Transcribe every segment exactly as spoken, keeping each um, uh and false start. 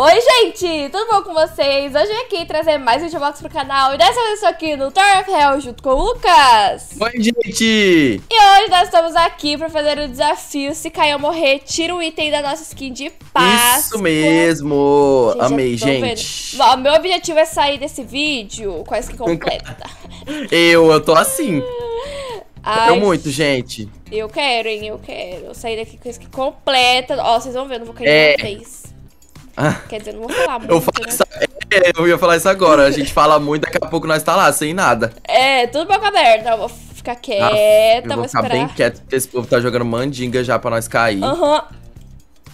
Oi gente, tudo bom com vocês? Hoje eu vim aqui trazer mais um Roblox pro canal e dessa vez eu estou aqui no Tower of Hell junto com o Lucas. Oi gente! E hoje nós estamos aqui para fazer o desafio se cair ou morrer, tira o item da nossa skin de paz. Isso mesmo! Gente, amei gente! Bom, meu objetivo é sair desse vídeo com a skin completa. eu, eu tô assim. Ai, eu muito, gente. Eu quero, hein, eu quero. Eu sair daqui com a skin completa. Ó, vocês vão ver, eu não vou cair é. de vocês. Quer dizer, eu não vou falar muito, eu, falo né? isso, eu ia falar isso agora, a gente fala muito, daqui a pouco nós tá lá, sem nada. É, tudo boca aberta, eu vou ficar quieta, ah, eu vou, vou ficar esperar. bem quieto, porque esse povo tá jogando mandinga já pra nós cair. Aham. Uhum.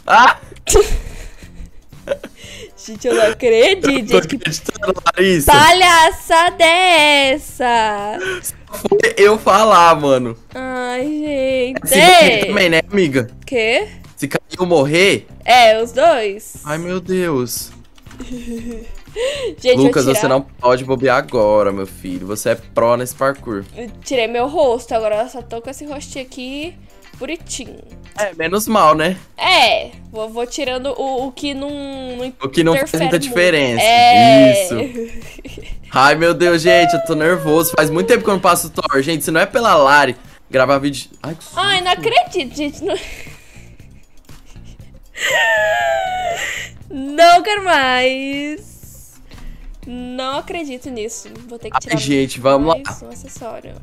Ah! Gente, eu não acredito, eu tô acreditando, Larissa. Palhaça dessa! Só foi eu falar, mano. Ai, gente. Você também, né, amiga? Quê? Se cair ou morrer? É, os dois. Ai, meu Deus. Gente, Lucas, tirar... você não pode bobear agora, meu filho. Você é pró nesse parkour. Eu tirei meu rosto, agora eu só tô com esse rostinho aqui bonitinho. É, menos mal, né? É, vou, vou tirando o, o que não, não O que não faz muita diferença. É. Isso. Ai, meu Deus, gente, eu tô nervoso. Faz muito tempo que eu não passo o Thor. Gente, se não é pela Lari gravar vídeo... Ai, que Ai não acredito, gente. Não... Não quero mais. Não acredito nisso. Vou ter que tirar. Ai, gente, vamos mais lá. Um acessório.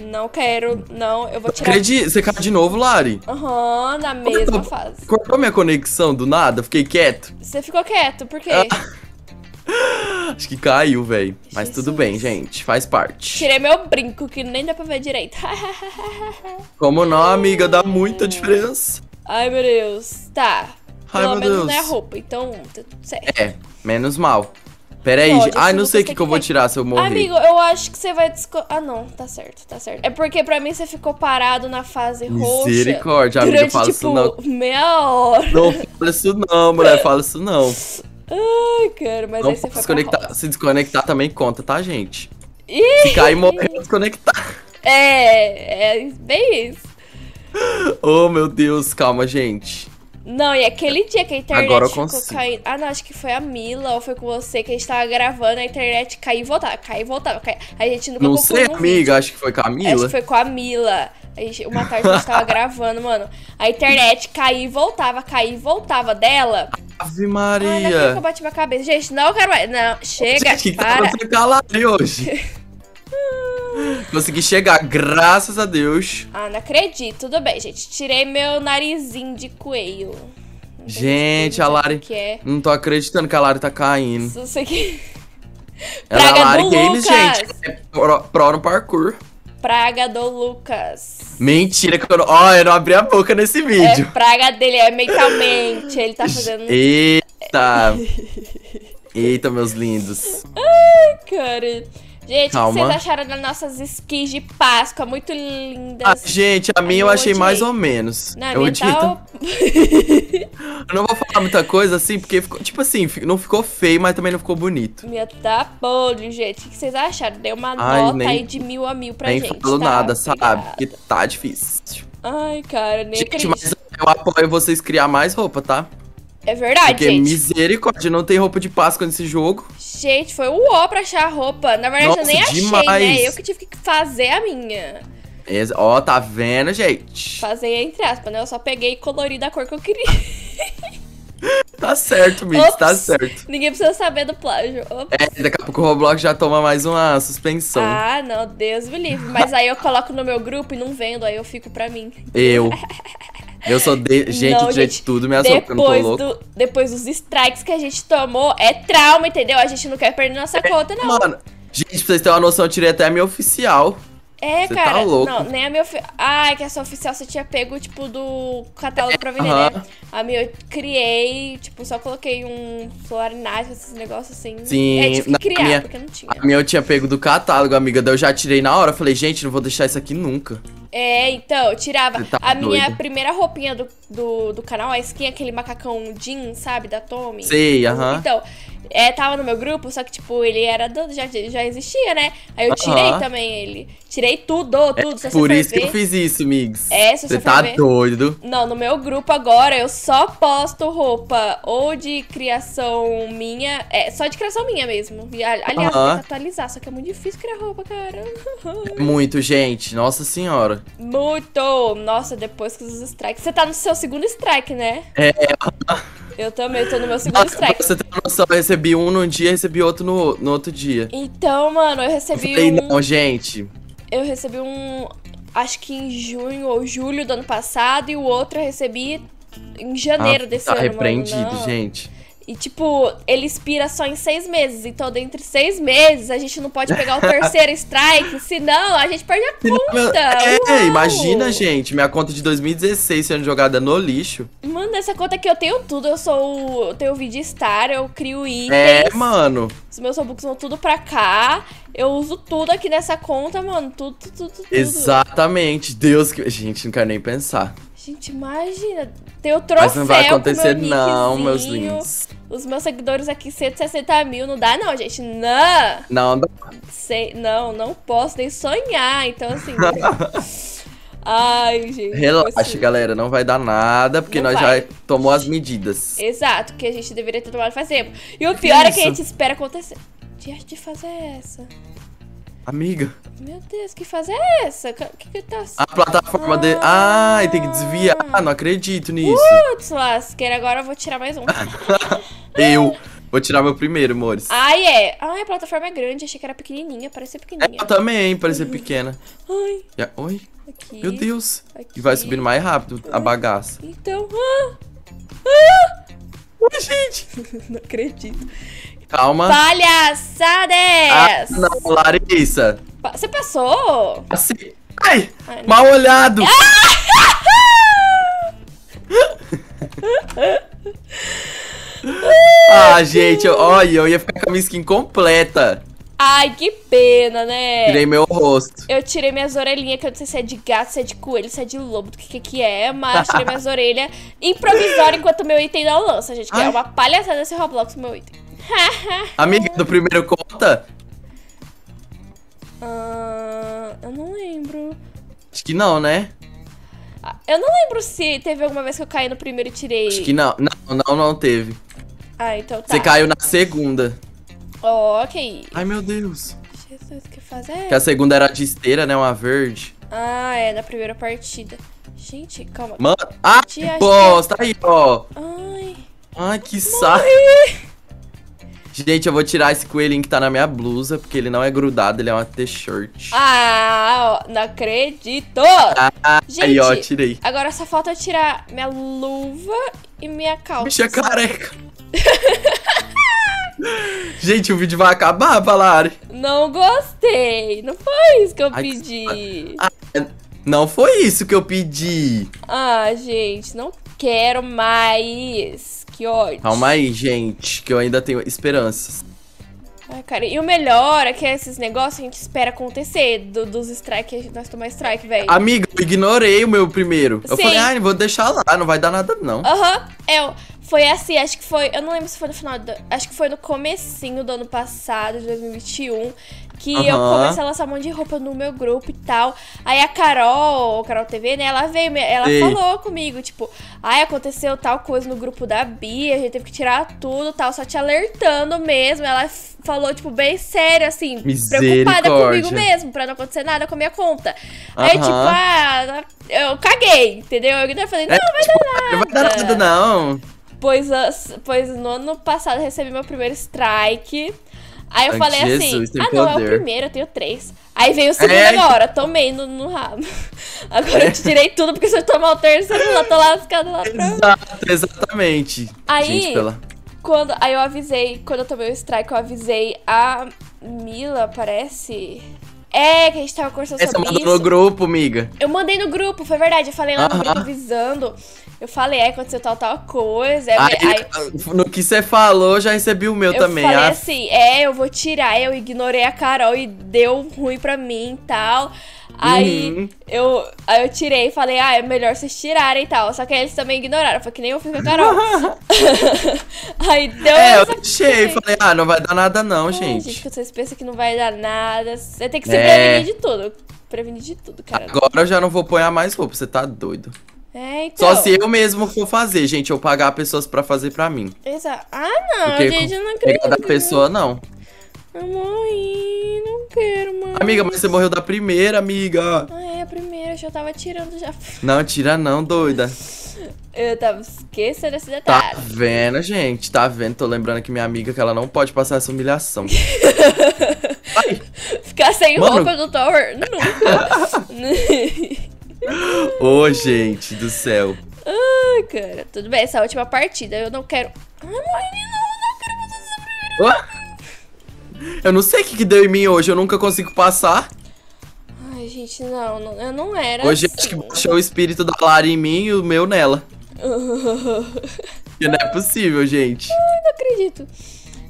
Não quero, não. Eu vou tirar. Acredito. Você caiu de novo, Lari? Aham, uhum, na mesma tô... fase. Cortou minha conexão do nada? Fiquei quieto. Você ficou quieto, por quê? Ah. Acho que caiu, velho. Mas tudo bem, gente. Faz parte. Tirei meu brinco, que nem dá pra ver direito. Como não, amiga? Dá muita diferença. Ai, meu Deus. Tá. Ai, Pelo meu menos Deus. não é roupa, então tá tudo certo. É, menos mal. Pera aí, gente. Ai, não sei o que, que eu vou tirar se eu morrer. Amigo, eu acho que você vai... Desco... Ah, não. Tá certo, tá certo. É porque pra mim você ficou parado na fase roxa. Misericórdia, amiga, eu falo tipo, isso não. meia hora. Não fala isso não, mulher. Fala isso não. Ai, cara, mas não aí você foi desconectar. Se desconectar também conta, tá, gente? Ih. Se cair e morrer, desconectar. É, é bem isso. Oh, meu Deus, calma, gente. Não, e aquele dia que a internet Agora eu ficou consigo. caindo... Ah, não, acho que foi a Mila ou foi com você que a gente tava gravando, a internet caiu e voltava, caiu e voltava. Caiu... A gente nunca Não sei, amiga, vídeo. acho que foi com a Mila. Acho que foi com a Mila. A gente, uma tarde a gente tava gravando, mano. A internet caiu e voltava, caiu e voltava dela. Ave Maria. Ah, naquilo que eu bati minha cabeça. Gente, não quero mais. Não, chega, gente, para. Gente, que tá hoje. Consegui chegar, graças a Deus. Ah, não acredito. Tudo bem, gente. Tirei meu narizinho de coelho. Gente, a Lari... Que é. Não tô acreditando que a Lari tá caindo. Isso, isso aqui... Ela Praga é a Lari Games, gente. É pro, pro no parkour. Praga do Lucas. Mentira que eu não... Ó, oh, eu não abri a boca nesse vídeo. É praga dele, é mentalmente. Ele tá fazendo... Eita. Eita, meus lindos. Ai, cara... Gente, Calma. o que vocês acharam das nossas skins de Páscoa? Muito lindas. Ah, gente, a minha eu achei mais ou menos. Na eu mental... Eu não vou falar muita coisa, assim, porque ficou, tipo assim, não ficou feio, mas também não ficou bonito. Minha tá podre, gente. O que vocês acharam? Deu uma Ai, nota nem, aí de mil a mil pra nem gente. Nem falou tá? nada, sabe? Obrigada. Porque tá difícil. Ai, cara, nem gente, acredito. Mas eu apoio vocês criar mais roupa, tá? É verdade, Porque, gente. Porque misericórdia, não tem roupa de Páscoa nesse jogo. Gente, foi um ó pra achar a roupa. Na verdade, Nossa, eu nem demais. achei, né? Eu que tive que fazer a minha. Ex ó, tá vendo, gente? Fazer entre aspas, né? Eu só peguei e colori da cor que eu queria. Tá certo, Miggs, tá certo. Ninguém precisa saber do plágio. Ops. É, daqui a pouco o Roblox já toma mais uma suspensão. Ah, não, Deus me livre. Mas aí eu coloco no meu grupo e não vendo, aí eu fico pra mim. Eu... Eu sou de... Gente, não, de jeito de tudo, me assombra, eu não tô louco. Do, depois dos strikes que a gente tomou, é trauma, entendeu? A gente não quer perder nossa é, conta, não. Mano, gente, pra vocês terem uma noção, eu tirei até a minha oficial. É, Cê cara. Tá louco. Não, nem a minha oficial. Ai, que essa oficial você tinha pego, tipo, do catálogo é, pra vender, uh-huh. né? A minha eu criei, tipo, só coloquei um florinagem, esses negócios assim. Sim. É, tive que criar, minha, porque não tinha. A minha eu tinha pego do catálogo, amiga. Daí eu já tirei na hora, falei, gente, não vou deixar isso aqui nunca. É, então, eu tirava tá a doido. minha primeira roupinha do, do, do canal, a skin, aquele macacão jeans, sabe, da Tommy. Sei, aham. Uh-huh. Então, é, tava no meu grupo, só que, tipo, ele era do, já, já existia, né? Aí eu tirei uhum. também ele. Tirei tudo, tudo. É, se por você isso ver, que eu fiz isso, Miggs. É, se você, você tá ver. doido. Não, no meu grupo agora eu só posto roupa ou de criação minha. É, só de criação minha mesmo. Aliás, uhum. eu tenho que atualizar, só que é muito difícil criar roupa, cara. Muito, gente. Nossa senhora. Muito. Nossa, depois que os strikes. Você tá no seu segundo strike, né? É. Eu também tô no meu segundo strike. Você tem noção, eu recebi um num dia e recebi outro no, no outro dia. Então, mano, eu recebi eu falei, um... Não, gente. Eu recebi um, acho que em junho ou julho do ano passado. E o outro eu recebi em janeiro ah, desse tá ano, repreendido, mano. Gente. E, tipo, ele expira só em seis meses. Então, dentro de seis meses, a gente não pode pegar o terceiro strike. Senão, a gente perde a conta. É, imagina, gente. Minha conta de dois mil e dezesseis sendo jogada no lixo. Mano, essa conta aqui eu tenho tudo. Eu sou o... Eu tenho o VidStar, eu crio itens. É, mano. Os meus robux vão tudo pra cá. Eu uso tudo aqui nessa conta, mano. Tudo, tudo, tudo, tudo. Exatamente. Deus que... Gente, não quero nem pensar. Gente, imagina, tem o troféu. Mas não vai acontecer não, meus lindos. Os meus seguidores aqui, cento e sessenta mil, não dá não, gente, não. Não, não. Sei, não, não posso nem sonhar, então assim... Ai, gente. Relaxa, assim, galera, não vai dar nada, porque nós vai. já tomou as medidas. Exato, que a gente deveria ter tomado faz tempo. E o pior que é que a gente espera acontecer. Que arte de fazer é essa? Amiga. Meu Deus, que fase é essa? O que que tá... A plataforma ah, dele... Ah, tem que desviar. Ah, não acredito nisso. Putz, lasqueira. Agora eu vou tirar mais um. Eu vou tirar meu primeiro, amores. Ai, é. Ai, a plataforma é grande. Achei que era pequenininha. Parecia pequenininha. É, eu também, parecia pequena. Ai. Já... Oi. Aqui. Meu Deus. Aqui. E vai subindo mais rápido a bagaça. Então... Ah. Ah. Oi, gente. Não acredito. Calma. Palhaçadas! Ah, não, Larissa. Você passou? Assim. Ai! Ai mal olhado! Ah, ah gente, olha, eu ia ficar com a minha skin completa. Ai, que pena, né? Tirei meu rosto. Eu tirei minhas orelhinhas, que eu não sei se é de gato, se é de coelho, se é de lobo, do que que é. Mas tirei minhas orelhas improvisório enquanto meu item não lança, gente. Que ai. É uma palhaçada esse Roblox, meu item. Amiga, do primeiro conta? Uh, eu não lembro. Acho que não, né? Eu não lembro se teve alguma vez que eu caí no primeiro e tirei. Acho que não. Não, não, não teve. Ah, então tá. Você caiu na segunda. Oh, ok. Ai, meu Deus. Jesus, o que fazer? Que a segunda era de esteira, né? Uma verde. Ah, é, na primeira partida. Gente, calma. Mano, ah, bosta, tá aí, ó. Ai. Ai, que saco. Gente, eu vou tirar esse coelhinho que tá na minha blusa, porque ele não é grudado, ele é uma t-shirt. Ah, não acredito! Ah, gente, aí, ó, tirei. Agora só falta eu tirar minha luva e minha calça. Bicha careca. Gente, o vídeo vai acabar, Lari. Não gostei. Não foi isso que eu Ai, pedi. Que... Não foi isso que eu pedi. Ah, gente, não quero mais. Que ódio. Calma aí, gente, que eu ainda tenho esperanças. Ai, cara, e o melhor é que esses negócios a gente espera acontecer. Do, dos strikes, nós tomamos strike, velho. Amiga, eu ignorei o meu primeiro. Sim. Eu falei, ah, vou deixar lá, não vai dar nada, não. Aham, uhum. Foi assim, acho que foi, eu não lembro se foi no final, do, acho que foi no comecinho do ano passado, de dois mil e vinte e um. Que uhum. eu comecei a lançar um monte de roupa no meu grupo e tal. Aí a Carol, a Carol T V, né? Ela veio, ela Ei. falou comigo, tipo... Ai, aconteceu tal coisa no grupo da Bia, a gente teve que tirar tudo e tal. Só te alertando mesmo. Ela falou, tipo, bem sério, assim, preocupada comigo mesmo. Pra não acontecer nada com a minha conta. Uhum. Aí, tipo, ah, eu caguei, entendeu? Eu falei, não, é, vai tipo, dar nada. Não vai dar nada, não. Pois, pois no ano passado eu recebi meu primeiro strike... Aí eu falei assim, ah não, é o primeiro, eu tenho três. Aí veio o segundo agora, tomei no, no rabo. Agora eu te tirei tudo, porque se eu tomar o terceiro, eu tô lascado lá pra mim. Exato, exatamente. Aí, quando, aí eu avisei, quando eu tomei o strike, eu avisei a Mila, parece... É, que a gente tava conversando sobre isso. Você mandou no grupo, amiga. Eu mandei no grupo, foi verdade. Eu falei lá no grupo avisando. Eu falei, é, aconteceu tal, tal coisa. É, aí, aí... No que você falou, já recebi o meu eu também. Eu falei ah. assim, é, eu vou tirar. Eu ignorei a Carol e deu ruim pra mim e tal. Aí, uhum. eu, aí eu tirei e falei, ah, é melhor vocês tirarem e tal. Só que aí eles também ignoraram, foi que nem eu fiz com a Carol. Aí deu É, eu deixei, falei, ah, não vai dar nada não, Ai, gente. gente, vocês pensam que não vai dar nada. Você tem que se é. prevenir de tudo. Prevenir de tudo, cara. Agora eu já não vou pôr mais roupa, você tá doido. É, então... Só se eu mesmo for fazer, gente, eu pagar pessoas pra fazer pra mim. Exato. Ah, não, Porque gente, eu não acredito. Cada pessoa, não. Eu morri, não quero, mano. Amiga, mas você morreu da primeira, amiga. Ah, é, a primeira, eu já tava tirando já. Não, tira não, doida. Eu tava esquecendo esse detalhe. Tá vendo, gente? Tá vendo? Tô lembrando que minha amiga, que ela não pode passar essa humilhação. Vai. Ficar sem mano. roupa no Tower? Nunca. Ô, oh, gente do céu. Ai, cara, tudo bem, essa é a última partida. Eu não quero... Ai, morri de novo, não quero passar essa primeira partida. Eu não sei o que, que deu em mim hoje, eu nunca consigo passar. Ai, gente, não, não eu não era Hoje assim. acho que baixou o espírito da Lari em mim e o meu nela. Não é possível, gente. Ai, não acredito.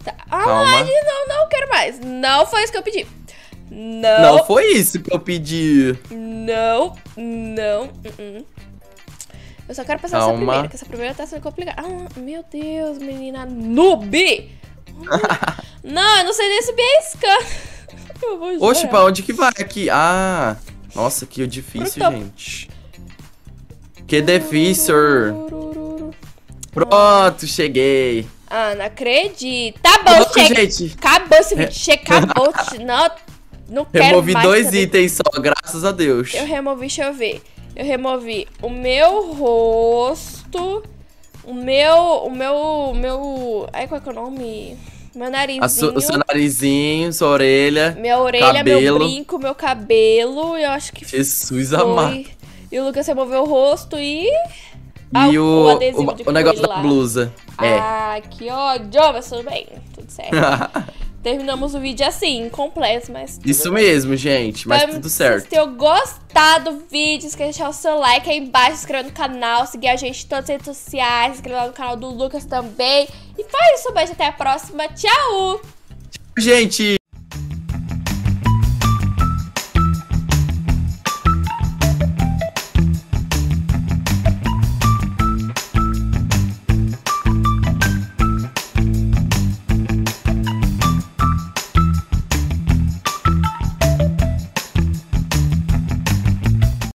Tá. Ah, Lari, não, não quero mais. Não foi isso que eu pedi. Não. Não foi isso que eu pedi. Não, não. Uh -uh. Eu só quero passar Calma. essa primeira, que essa primeira tá sendo complicada. Ah, meu Deus, menina noob. Não, eu não sei nem subir a escada. Eu vou jogar. Oxe, pra onde que vai aqui? Ah, nossa, que difícil, gente. Que difícil. Pronto, cheguei. Ah, não acredito. Tá bom, Pronto, chega. Gente. Acabou esse vídeo, chega, acabou. Não, não quero removi mais. Removi dois itens só, graças a Deus. Eu removi, deixa eu ver. Eu removi o meu rosto... O meu, o meu, o meu... Ai, qual é que é o nome? Meu narizinho. O seu narizinho, sua orelha, Minha orelha, cabelo. meu brinco, meu cabelo. Eu acho que Jesus foi... amado. E o Lucas removeu o rosto e... Ah, e o, o, o, o, o negócio da lá. blusa. É. Ah, que ódio, mas tudo bem. Tudo certo. Terminamos o vídeo assim, completo, mas... Isso bem. mesmo, gente, mas então, tudo certo. Se vocês tenham gostado do vídeo, esquece de deixar o seu like aí embaixo, se inscrever no canal, seguir a gente em todas as redes sociais, se inscrever lá no canal do Lucas também. E foi isso, beijo, até a próxima, tchau! Tchau, gente!